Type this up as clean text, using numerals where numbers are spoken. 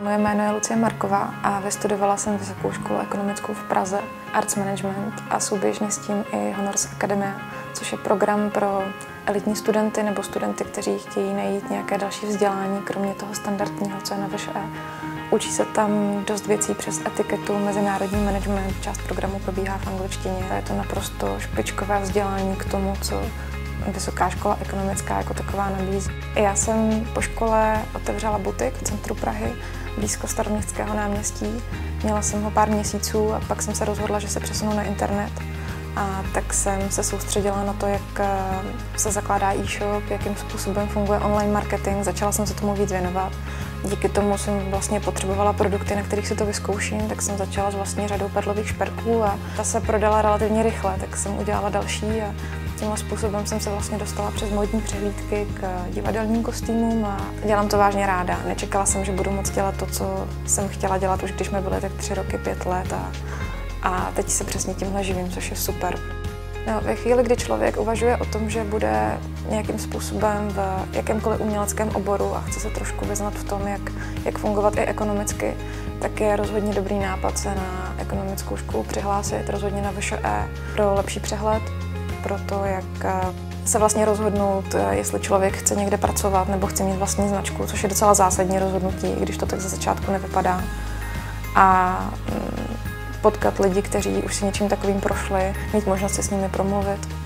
Moje jméno je Lucie Marková a vystudovala jsem Vysokou školu ekonomickou v Praze, Arts Management a souběžně s tím i Honors Academy, což je program pro elitní studenty nebo studenty, kteří chtějí najít nějaké další vzdělání, kromě toho standardního, co je na VŠE. Učí se tam dost věcí přes etiketu, mezinárodní management, část programu probíhá v angličtině. Je to naprosto špičkové vzdělání k tomu, co Vysoká škola ekonomická jako taková nabízí. Já jsem po škole otevřela butik v centru Prahy, blízko Staroměstského náměstí. Měla jsem ho pár měsíců a pak jsem se rozhodla, že se přesunu na internet. A tak jsem se soustředila na to, jak se zakládá e-shop, jakým způsobem funguje online marketing. Začala jsem se tomu víc věnovat. Díky tomu jsem vlastně potřebovala produkty, na kterých si to vyzkouším, tak jsem začala s vlastně řadou perlových šperků a ta se prodala relativně rychle, tak jsem udělala další a tímhle způsobem jsem se vlastně dostala přes módní přehlídky k divadelním kostýmům a dělám to vážně ráda. Nečekala jsem, že budu moc dělat to, co jsem chtěla dělat už když mi byly tak 3 roky, 5 let a teď se přesně tímhle živím, což je super. No, ve chvíli, kdy člověk uvažuje o tom, že bude nějakým způsobem v jakémkoliv uměleckém oboru a chce se trošku vyznat v tom, jak fungovat i ekonomicky, tak je rozhodně dobrý nápad se na ekonomickou školu přihlásit, rozhodně na VŠE pro lepší přehled, pro to, jak se vlastně rozhodnout, jestli člověk chce někde pracovat nebo chce mít vlastní značku, což je docela zásadní rozhodnutí, i když to tak ze začátku nevypadá. A potkat lidi, kteří už si něčím takovým prošli, mít možnost se s nimi promluvit.